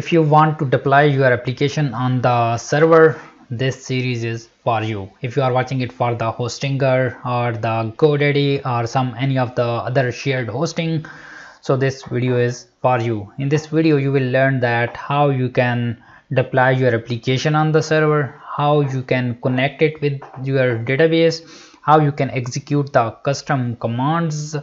If you want to deploy your application on the server, this series is for you. If you are watching it for the Hostinger or the GoDaddy or any of the other shared hosting, so this video is for you. In this video you will learn that how you can deploy your application on the server, how you can connect it with your database, how you can execute the custom commands.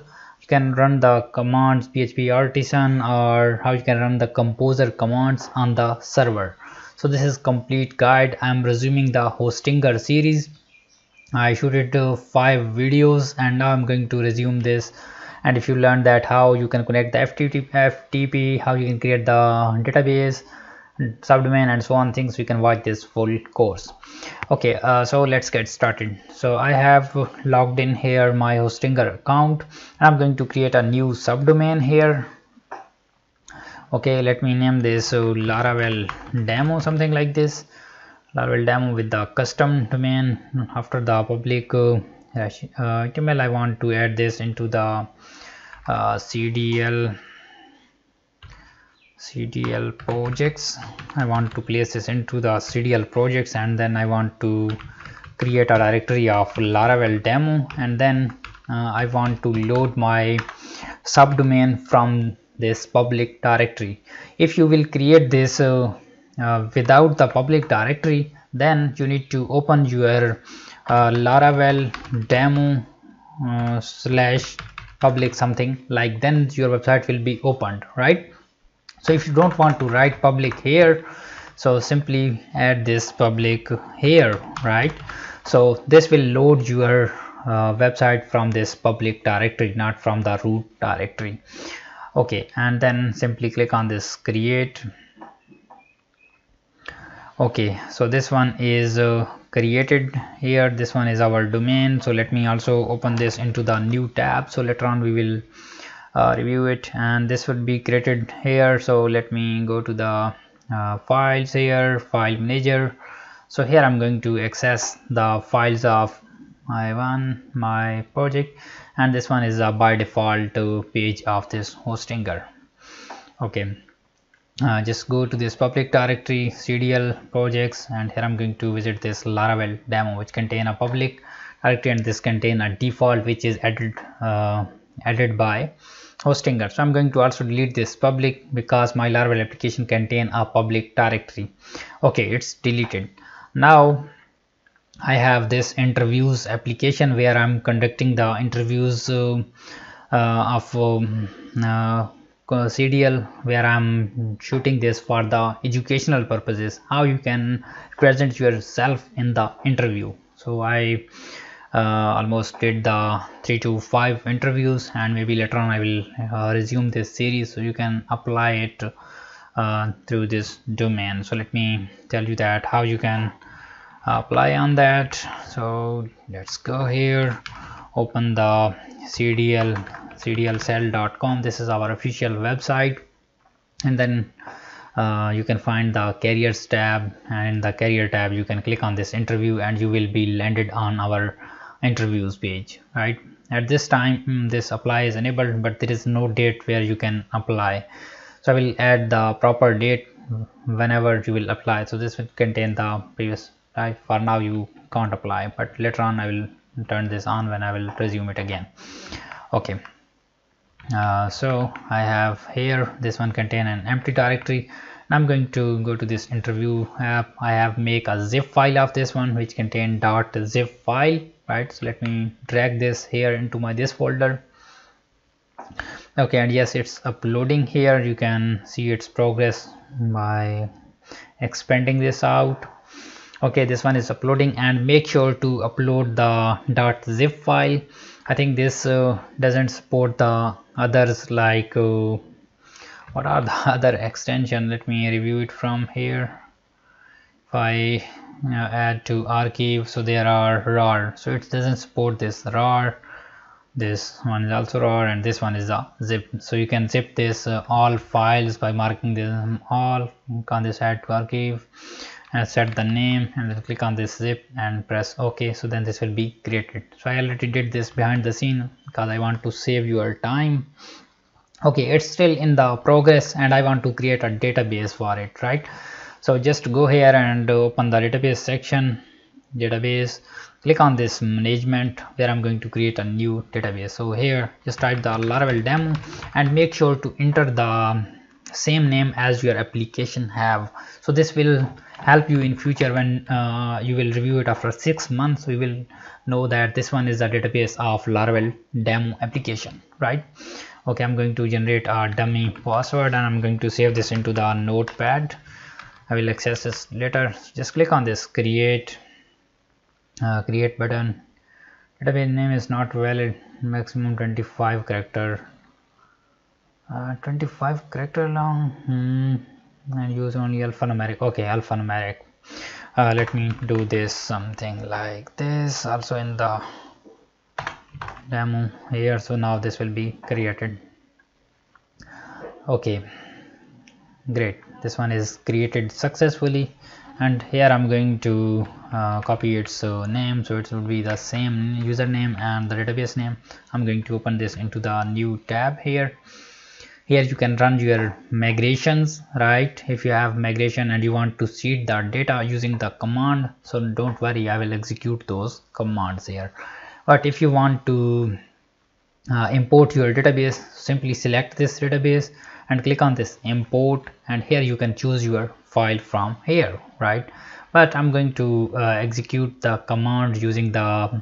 You can run the commands PHP artisan, or how you can run the composer commands on the server. So this is complete guide. I am resuming the Hostinger series. I shooted 5 videos and now I'm going to resume this. And if you learned that how you can connect the FTP, how you can create the database, subdomain and so on things, you can watch this full course. Okay, so let's get started. So I have logged in here my Hostinger account and I'm going to create a new subdomain here. Okay, let me name this Laravel demo, something like this. Laravel demo with the custom domain. After the public HTML, I want to add this into the CDL projects. I want to place this into the CDL projects, and then I want to create a directory of Laravel demo, and then I want to load my subdomain from this public directory. If you will create this without the public directory, then you need to open your Laravel demo slash public something like, then your website will be opened, right? So if you don't want to write public here, so simply add this public here, right? So this will load your website from this public directory, not from the root directory. Okay, and then simply click on this create. Okay, so this one is created here. This one is our domain. So let me also open this into the new tab. So later on we will review it, and this would be created here. So let me go to the files here, file manager. So here I'm going to access the files of my project, and this one is a by default page of this Hostinger. Okay, just go to this public directory, CDL projects, and here I'm going to visit this Laravel demo, which contain a public directory, and this contain a default which is added by Hostinger. So I'm going to also delete this public because my Laravel application contain a public directory. Okay, it's deleted. Now I have this interviews application where I'm conducting the interviews of CDL, where I'm shooting this for the educational purposes, how you can present yourself in the interview. So I almost did the 3 to 5 interviews, and maybe later on I will resume this series, so you can apply it through this domain. So let me tell you that how you can apply on that. So let's go here, open the CDLCell.com. This is our official website, and then you can find the careers tab, and in the career tab you can click on this interview and you will be landed on our interviews page, right? At this time this apply is enabled, but there is no date where you can apply, so I will add the proper date whenever you will apply. So this will contain the previous. For now you can't apply, but later on I will turn this on when I will resume it again. Okay, so I have here, this one contain an empty directory, and I'm going to go to this interview app. I have make a zip file of this one which contain .zip file, right? So let me drag this here into my this folder. Okay, and yes, it's uploading here. You can see its progress by expanding this out. Okay, this one is uploading, and make sure to upload the .zip file. I think this doesn't support the others, like what are the other extension? Let me review it from here. If I add to archive, so there are RAR, so it doesn't support this RAR. This one is also RAR, and this one is a zip. So you can zip this all files by marking them all. Click on this add to archive and set the name, and then click on this zip and press OK. So then this will be created. So I already did this behind the scene because I want to save your time. Okay, it's still in the progress and I want to create a database for it, right? So just go here and open the database section, database, click on this management where I'm going to create a new database. So here just type the Laravel demo and make sure to enter the same name as your application have. So this will help you in future when you will review it after 6 months. We will know that this one is the database of Laravel demo application, right? Okay, I'm going to generate a dummy password and I'm going to save this into the notepad. I will access this later. Just click on this create button. Database name is not valid, maximum 25 character. 25 character long, and use only alphanumeric. Okay, alphanumeric. Let me do this something like this also in the demo here. So now this will be created. Okay, great, this one is created successfully. And here I'm going to copy its name, so it will be the same username and the database name. I'm going to open this into the new tab here. Here you can run your migrations, right? If you have migration and you want to seed the data using the command, so don't worry, I will execute those commands here. But if you want to import your database, simply select this database and click on this import, and here you can choose your file from here, right? But I'm going to execute the command using the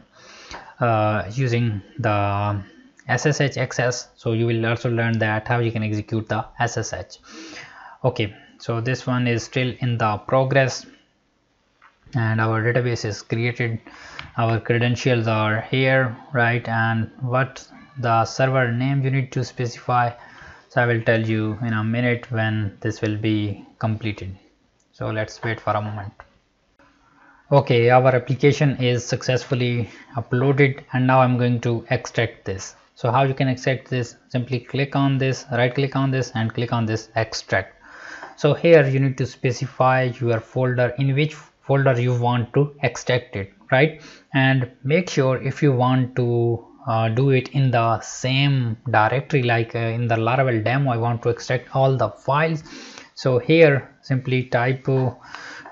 SSH access. So you will also learn that how you can execute the SSH. Okay, so this one is still in the progress and our database is created, our credentials are here, right? And what the server name you need to specify, so I will tell you in a minute when this will be completed. So let's wait for a moment. Okay, our application is successfully uploaded and now I'm going to extract this. So how you can extract this, simply click on this, right click on this and click on this extract. So here you need to specify your folder, in which folder you want to extract it, right? And make sure if you want to do it in the same directory, like in the Laravel demo I want to extract all the files. So here simply type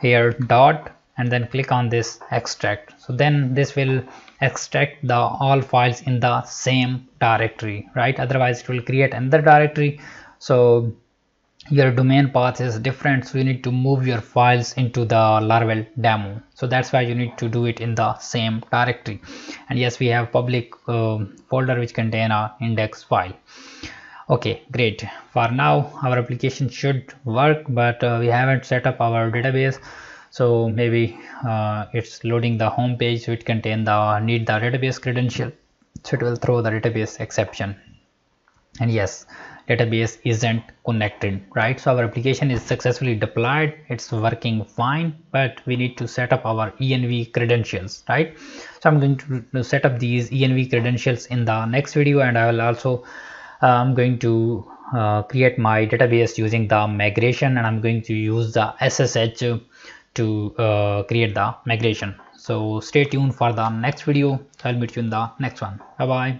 here dot and then click on this extract. So then this will extract the all files in the same directory, right? Otherwise it will create another directory. So your domain path is different, so you need to move your files into the Laravel demo. So that's why you need to do it in the same directory. And yes, we have public folder which contain our index file. Okay, great. For now our application should work, but we haven't set up our database, so maybe it's loading the home page, so it contain the need the database credential, so it will throw the database exception. And yes, database isn't connected, right? So our application is successfully deployed, it's working fine, but we need to set up our ENV credentials, right? So I'm going to set up these ENV credentials in the next video, and I will also I'm going to create my database using the migration, and I'm going to use the SSH to create the migration. So stay tuned for the next video. I'll meet you in the next one. Bye bye.